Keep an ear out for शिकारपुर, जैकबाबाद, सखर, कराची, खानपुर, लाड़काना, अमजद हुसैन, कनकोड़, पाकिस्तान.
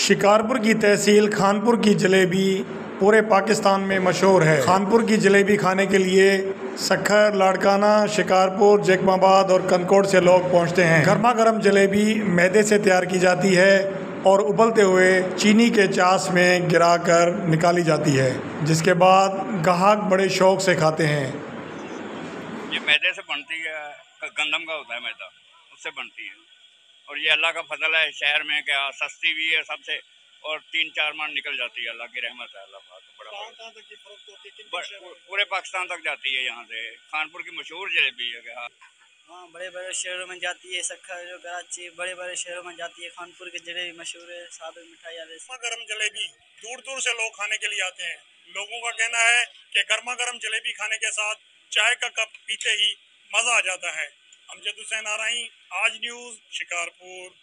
शिकारपुर की तहसील खानपुर की जलेबी पूरे पाकिस्तान में मशहूर है। खानपुर की जलेबी खाने के लिए सखर, लाड़काना, शिकारपुर, जैकबाबाद और कनकोड़ से लोग पहुंचते हैं। गर्मा गर्म जलेबी मैदे से तैयार की जाती है और उबलते हुए चीनी के चास में गिराकर निकाली जाती है, जिसके बाद ग्राहक बड़े शौक से खाते हैं। ये मैदे से बनती है, गंदम का होता है मैदा, उससे बनती है। और ये अल्लाह का फजल है शहर में, क्या सस्ती भी है सबसे, और 3-4 मान निकल जाती है। अल्लाह की रहमत है, अल्लाह बड़ा पूरे पाकिस्तान तक जाती है। यहाँ से खानपुर की मशहूर जलेबी है क्या? हाँ, बड़े बड़े शहरों में जाती है, सखर, कराची, बड़े बड़े शहरों में जाती है। खानपुर की जलेबी मशहूर है, साबुत मिठाइयाँ। गर्म जलेबी दूर दूर से लोग खाने के लिए आते हैं। लोगों का कहना है कि गर्मा गर्म जलेबी खाने के साथ चाय का कप पीते ही मज़ा आ जाता है। अमजद हुसैन आरई, आज न्यूज़, शिकारपुर।